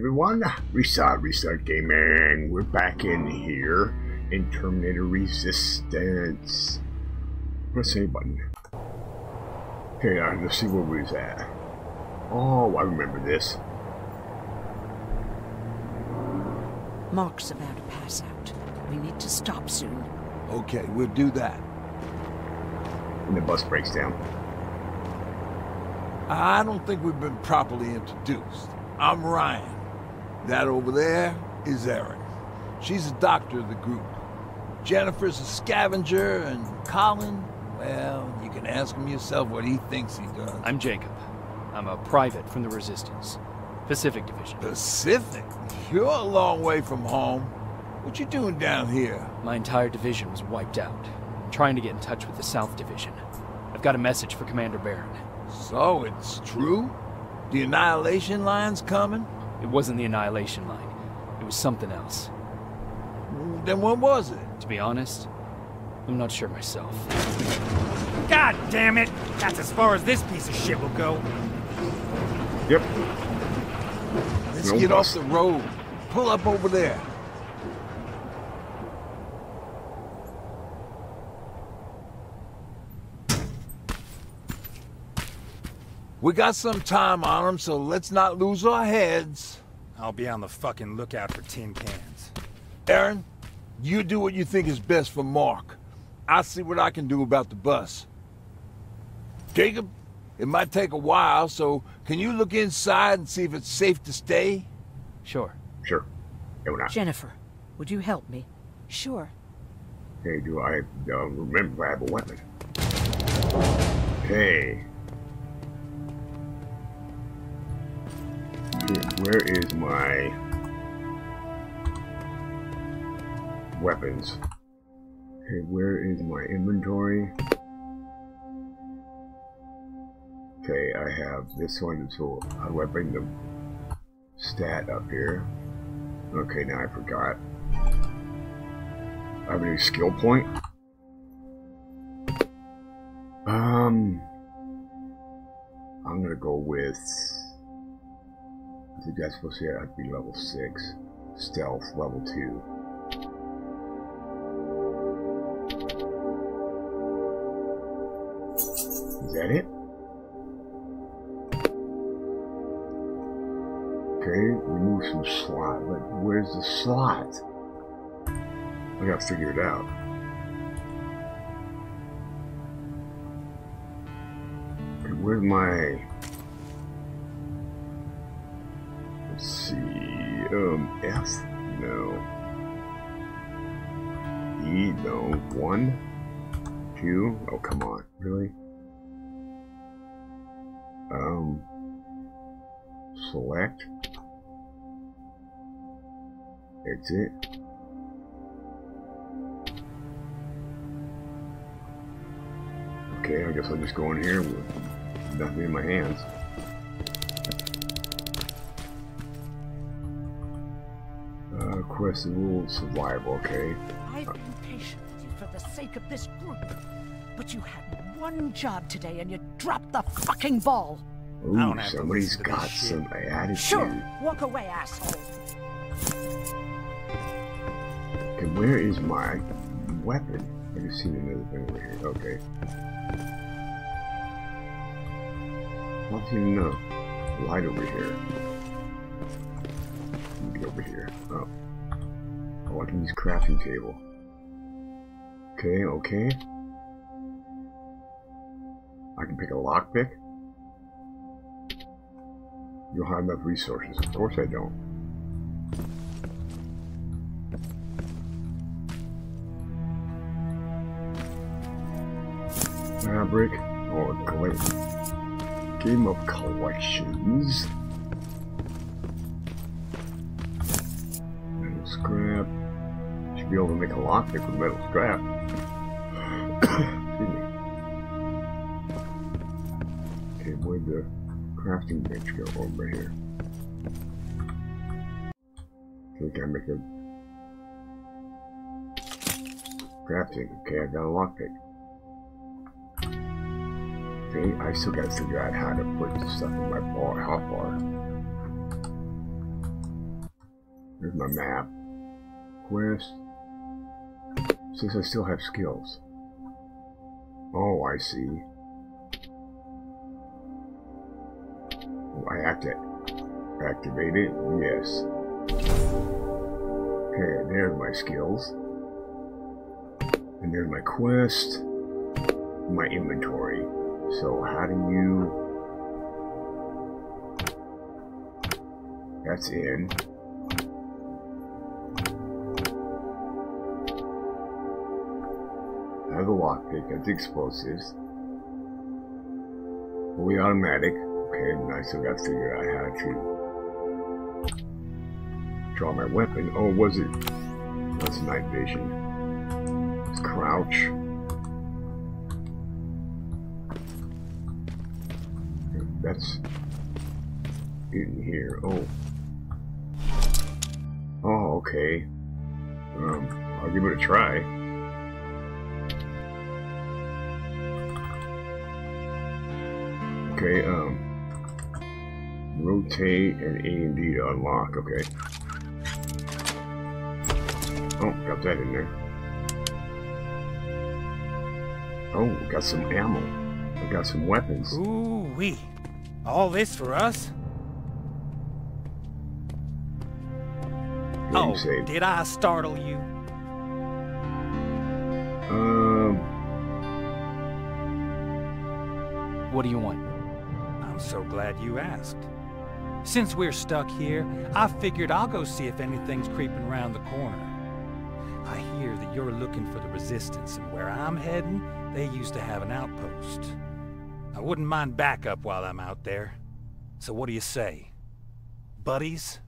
Everyone, restart game, and we're back in here in Terminator Resistance. Press A button. Okay, let's see where we was at. Oh, I remember this. Mark's about to pass out. We need to stop soon. Okay, we'll do that. And the bus breaks down. I don't think we've been properly introduced. I'm Ryan. That over there is Erin. She's the doctor of the group. Jennifer's a scavenger, and Colin, well, you can ask him yourself what he thinks he does. I'm Jacob. I'm a private from the Resistance. Pacific Division. Pacific? You're a long way from home. What you doing down here? My entire division was wiped out. I'm trying to get in touch with the South Division. I've got a message for Commander Baron. So it's true? The Annihilation Line's coming? It wasn't the Annihilation Line. It was something else. Then what was it? To be honest, I'm not sure myself. God damn it! That's as far as this piece of shit will go. Yep. Let's get off the road. Pull up over there. We got some time on them, so let's not lose our heads. I'll be on the fucking lookout for tin cans. Erin, you do what you think is best for Mark. I'll see what I can do about the bus. Jacob, it might take a while, so can you look inside and see if it's safe to stay? Sure. Sure. No, not. Jennifer, would you help me? Sure. Hey, do I remember I have a weapon? Hey. Where is my weapons? Okay, where is my inventory? Okay, I have this one, so I weapon the stat up here. Okay, now I forgot. I have a new skill point. I'm gonna go with. I think that's supposed to be level 6. Stealth, level 2. Is that it? Okay, remove some slot. But where's the slot? I gotta figure it out. Okay, where's my... Let's see, F? No. E? No. 1? 2? Oh, come on. Really? Select. Exit. Okay, I guess I'll just go in here with nothing in my hands. Quest and rule of survival, okay? I've been patient with you for the sake of this group, but you had one job today and you dropped the fucking ball. Ooh, somebody's got some attitude. Sure, walk away, asshole. Okay, where is my weapon? I just seen another thing over here. Okay. What's even a light over here? Get over here. Oh. Oh, I can use crafting table. Okay, okay. I can pick a lockpick. You don't have enough resources. Of course I don't. Fabric or collection. Game of collections. Scrap. Should be able to make a lockpick with metal scrap. Excuse me. Okay, where'd the crafting bench go? Over here. Okay, can I make a crafting? Okay, I got a lockpick. Okay, I still gotta figure out how to put stuff in my bar, hot bar. There's my map. Quest. Since I still have skills. Oh, I see. I have to activate it. Yes. Okay, there's my skills. And there's my quest. My inventory. So how do you... That's in. I have a lockpick. That's explosives. Fully automatic. Okay, and I still got to figure out how to draw my weapon. Oh, was it? That's night vision. Let's crouch. That's in here. Oh. Oh, okay. I'll give it a try. Okay, rotate and A and D to unlock, okay. Oh, got that in there. Oh, got some ammo. I got some weapons. Ooh-wee. All this for us? Oh, did I startle you? What do you want? So glad you asked. Since we're stuck here, I figured I'll go see if anything's creeping around the corner. I hear that you're looking for the Resistance, and where I'm heading, they used to have an outpost. I wouldn't mind backup while I'm out there. So what do you say? Buddies?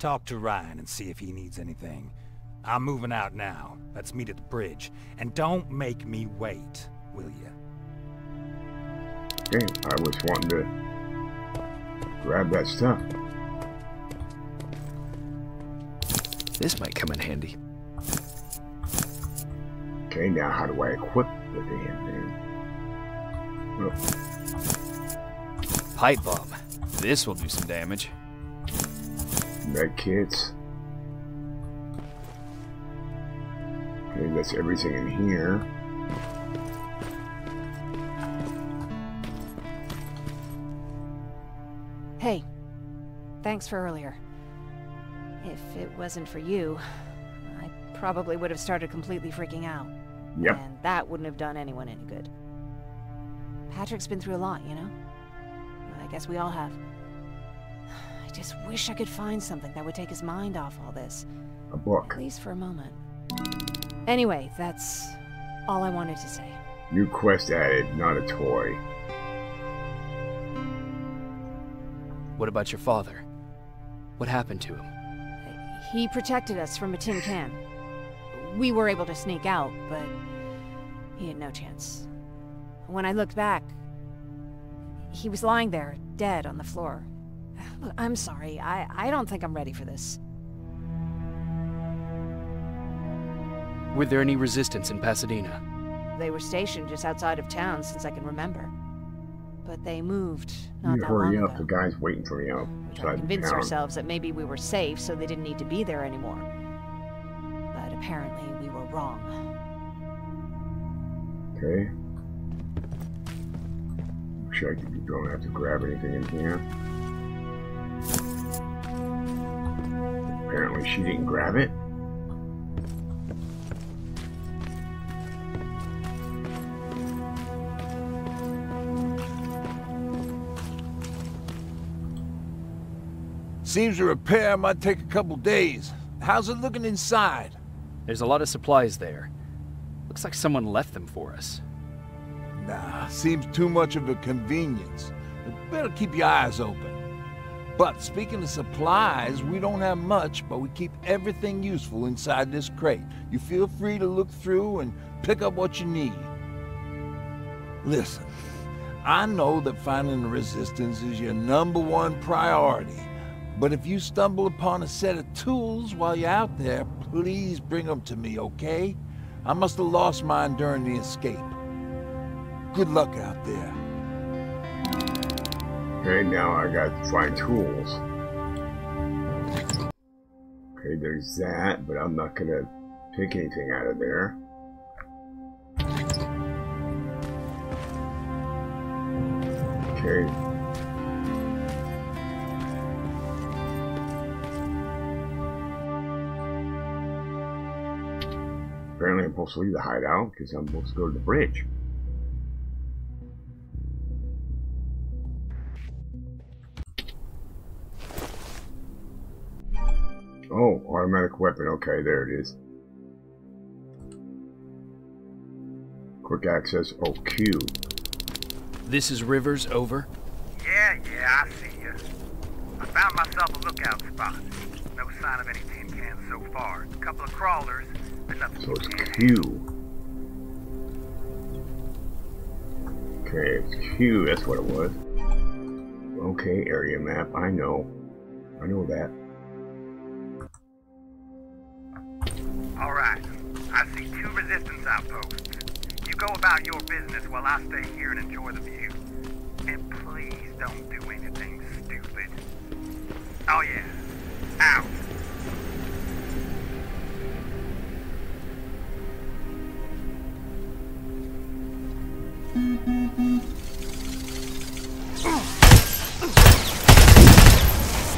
Talk to Ryan and see if he needs anything. I'm moving out now. Let's meet at the bridge. And don't make me wait, will you? Okay, I was wanting to grab that stuff. This might come in handy. Okay, now how do I equip the damn thing? Pipe bomb. This will do some damage. Med kits. Okay, that's everything in here. Hey, thanks for earlier. If it wasn't for you, I probably would have started completely freaking out. Yep. And that wouldn't have done anyone any good. Patrick's been through a lot, you know? I guess we all have. I just wish I could find something that would take his mind off all this. A book. At least for a moment. Anyway, that's all I wanted to say. New quest added, not a toy. What about your father? What happened to him? He protected us from a tin can. We were able to sneak out, but he had no chance. When I looked back, he was lying there, dead on the floor. Look, I'm sorry. I don't think I'm ready for this. Were there any resistance in Pasadena? They were stationed just outside of town since I can remember. But they moved not that long ago. The guy's waiting for me out. We tried to convince ourselves that maybe we were safe, so they didn't need to be there anymore. But apparently we were wrong. Okay. I'm sure you don't have to grab anything in here. Apparently she didn't grab it. Seems the repair might take a couple days. How's it looking inside? There's a lot of supplies there. Looks like someone left them for us. Nah, seems too much of a convenience. Better keep your eyes open. But speaking of supplies, we don't have much, but we keep everything useful inside this crate. You feel free to look through and pick up what you need. Listen, I know that finding the Resistance is your #1 priority. But if you stumble upon a set of tools while you're out there, please bring them to me, okay? I must have lost mine during the escape. Good luck out there. Okay, now I got to find tools. Okay, there's that, but I'm not gonna pick anything out of there. Okay. Apparently I'm supposed to leave the hideout because I'm supposed to go to the bridge. Oh, automatic weapon. Okay, there it is. Quick access. Oh, Q. This is Rivers, over. Yeah, I see you. I found myself a lookout spot. No sign of any tin cans so far. A couple of crawlers. So it's Q. Okay, it's Q, that's what it was. Okay, area map, I know that. Alright, I see two resistance outposts. You go about your business while I stay here and enjoy the view. And please don't do anything stupid. Oh yeah, out.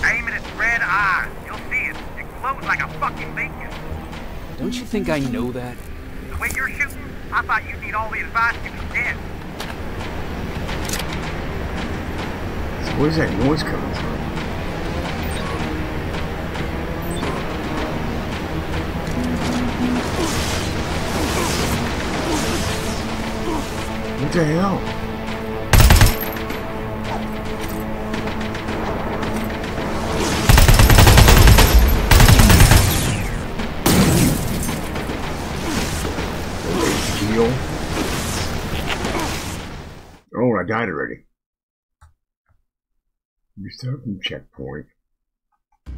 Aim at its red eye. You'll see it. It glows like a fucking beacon. Don't you think I know that? The way you're shooting, I thought you'd need all the advice you could get. So where's that noise coming from? What the hell? Oh, I died already. We're still at the checkpoint. I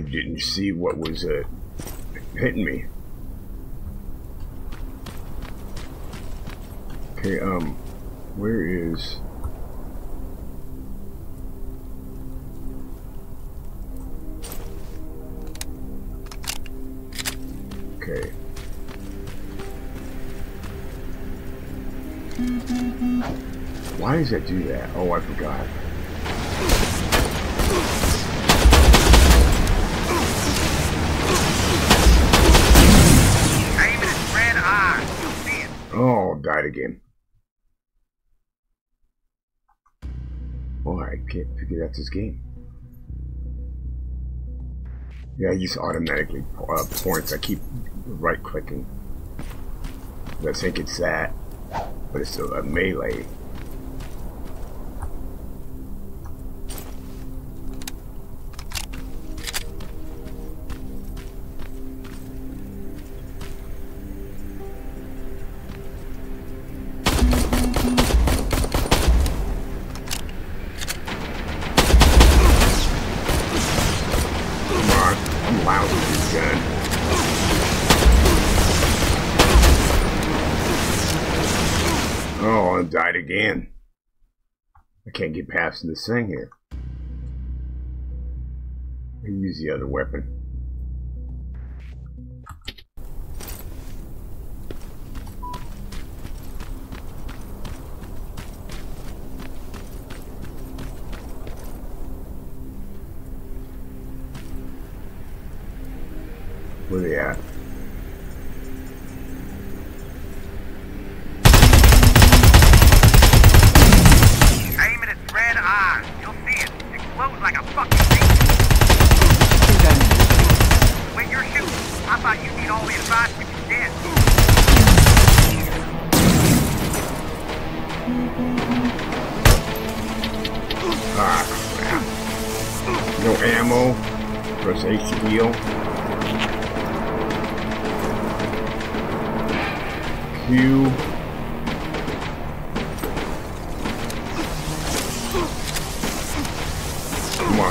didn't see what was hitting me. Okay, where is... Okay. Why does that do that? Oh, I forgot. Aim at his red eye. You'll see it. Oh, died again. Boy, I can't figure out this game. Yeah, he just automatically points. I keep right-clicking. I think it's that, but it's a melee. Died again. I can't get past this thing here. I use the other weapon. Where are they at? No ammo. Press H to heal. Q. Come on.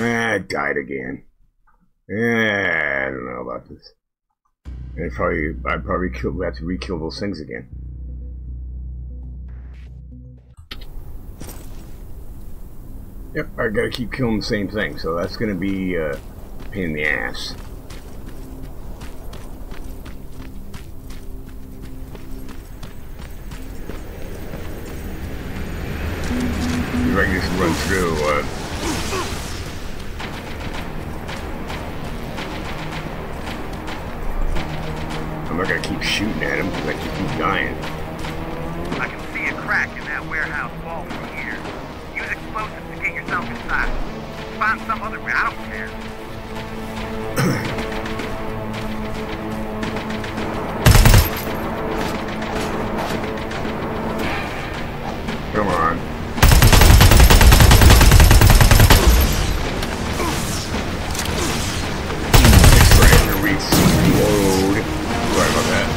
Ah, I died again. Ah, I don't know about this. And I'd probably have to re-kill those things again. Yep, I gotta keep killing the same thing, so that's gonna be a pain in the ass. If I can just run through, I'm not gonna keep shooting at him because I keep dying. I can see a crack in that warehouse wall from here. Use explosives to get yourself inside. Find some other way, I don't care. Come on. Extractor reload. Sorry about that.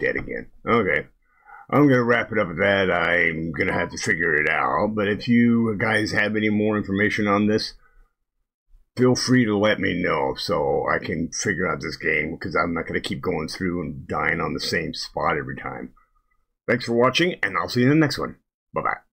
Dead again. Okay. I'm going to wrap it up at that. I'm going to have to figure it out. But if you guys have any more information on this, feel free to let me know so I can figure out this game, because I'm not going to keep going through and dying on the same spot every time. Thanks for watching, and I'll see you in the next one. Bye-bye.